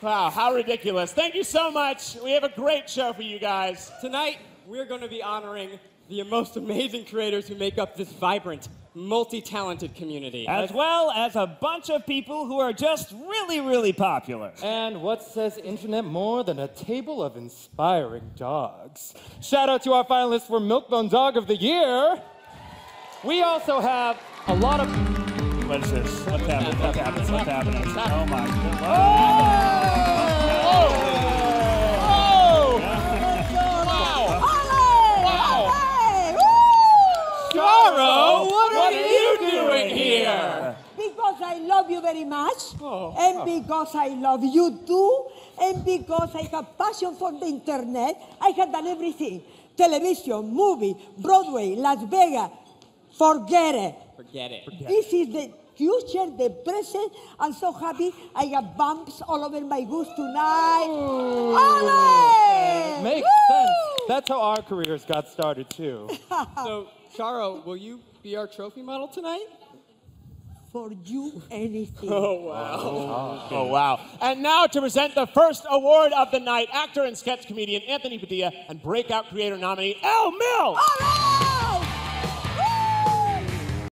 Wow, how ridiculous. Thank you so much. We have a great show for you guys. Tonight, we're going to be honoring the most amazing creators who make up this vibrant, multi-talented community. As well as a bunch of people who are just really, really popular. And what says internet more than a table of inspiring dogs? Shout out to our finalists for Milk Bone Dog of the Year. We also have a lot of... What is this? What's happening? What's happening? What's happening? Oh, my God. Oh! Oh! Charo, what are you doing here? Because I love you very much, and because I love you too, and because I have passion for the internet. I have done everything. Television, movie, Broadway, Las Vegas. Forget it. Forget it. This is the future, the present. I'm so happy. I have bumps all over my goose tonight. Ole! Makes sense. That's how our careers got started, too. So, Charo, will you be our trophy model tonight? For you, anything. Oh, wow. Oh, wow. And now to present the first award of the night, actor and sketch comedian Anthony Padilla and breakout creator nominee Elle Mills. All right!